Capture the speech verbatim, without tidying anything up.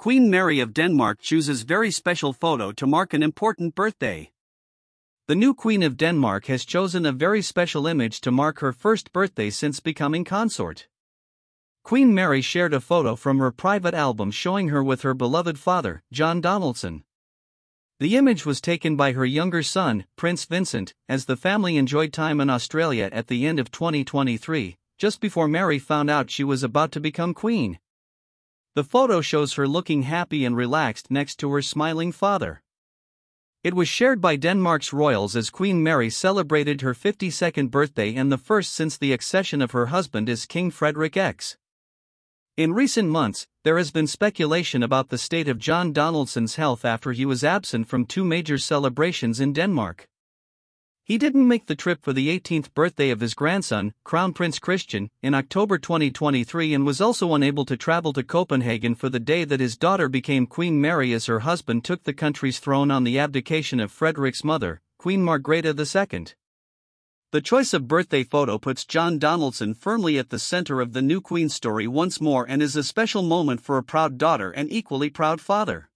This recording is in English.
Queen Mary of Denmark chooses very special photo to mark an important birthday. The new Queen of Denmark has chosen a very special image to mark her first birthday since becoming consort. Queen Mary shared a photo from her private album showing her with her beloved father, John Donaldson. The image was taken by her younger son, Prince Vincent, as the family enjoyed time in Australia at the end of twenty twenty-three, just before Mary found out she was about to become queen. The photo shows her looking happy and relaxed next to her smiling father. It was shared by Denmark's royals as Queen Mary celebrated her fifty-second birthday and the first since the accession of her husband as King Frederik the First. In recent months, there has been speculation about the state of John Donaldson's health after he was absent from two major celebrations in Denmark. He didn't make the trip for the eighteenth birthday of his grandson, Crown Prince Christian, in October twenty twenty-three and was also unable to travel to Copenhagen for the day that his daughter became Queen Mary as her husband took the country's throne on the abdication of Frederik's mother, Queen Margrethe the Second. The choice of birthday photo puts John Donaldson firmly at the center of the new queen's story once more and is a special moment for a proud daughter and equally proud father.